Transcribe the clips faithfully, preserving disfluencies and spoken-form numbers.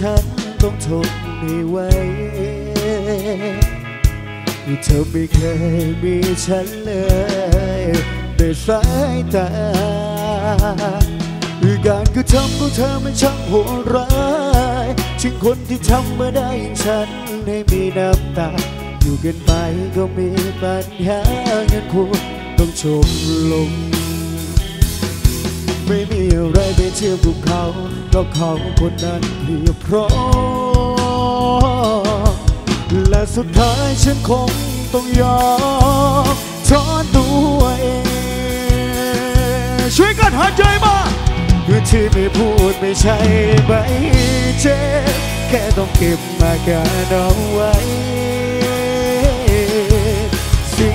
ฉันต้องทนให้ไว้ที่เธอไม่เคยมีฉันเลยด้วยสายตาการกระทำของเธอมันช่างโหดร้ายทิ้งคนที่ทำมาได้อย่างฉันให้มีน้ำตาอยู่กันไปก็มีปัญหาเงินคู่ต้องจบลงไม่มีอะไรไปเทียบกับเขาก็เขาคนนั้นเพียบพร้อมและสุดท้ายฉันคงต้องยอมถอนตัวเองช่วยกันหายใจมาเพื่อที่ไม่พูดไม่ใช่ใบเจ็บแค่ต้องเก็บมากันเอาไว้เสี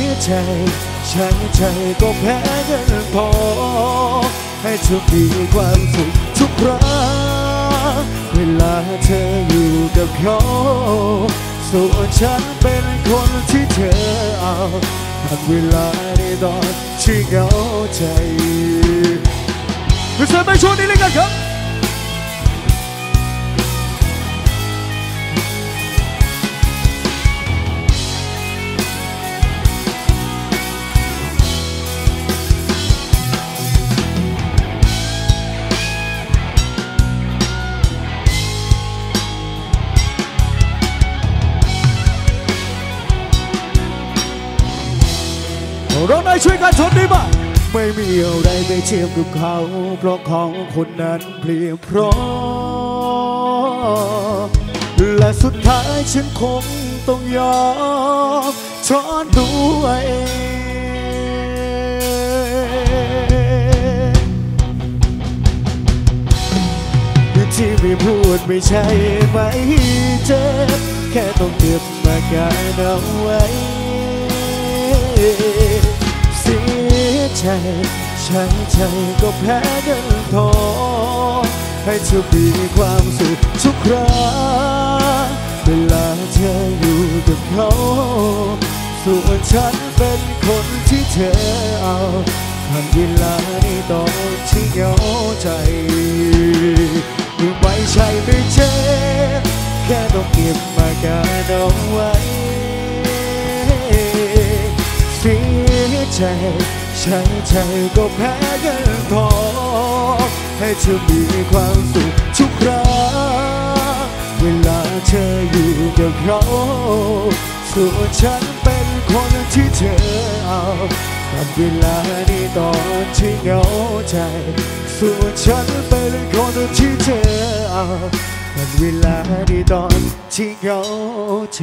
ยใจใช้ใจก็แพ้กันพอให้เธอมีความสุขทุกครั้งเวลาเธออยู่กับเขาส่วนฉันเป็นคนที่เธอเอาหากเวลาในตอนที่เหงาใจคุณเสริมไปช่วงนี้เลยกันครับเราได้ช่วยกันทนได้บ้างไม่มีอะไรไปเทียบกับเขาเพราะของคนนั้นเปลี่ยนพร้อมและสุดท้ายฉันคงต้องยอมถอนตัวเองที่ไม่พูดไม่ใช่ไม่เจ็บแค่ต้องเก็บมากันเอาไว้เสียใจใช้ใจก็แพ้กันทอให้เธอมีความสุขทุกครั้งเวลาเธออยู่กับเขาส่วนฉันเป็นคนที่เธอเอาผ่านเวลาในตอนที่เหงาใจไม่ใช่ไม่เจ็บแค่ต้องเก็บมากันเอาไว้เสียใจใช้ใจก็แพ้กันพอให้เธอมีความสุขทุกครั้งเวลาเธออยู่กับเขาส่วนฉันเป็นคนที่เธอเอากับเวลาในตอนที่เหงาใจส่วนฉันเป็นคนที่เธอเอากับเวลาในตอนที่เหงาใจ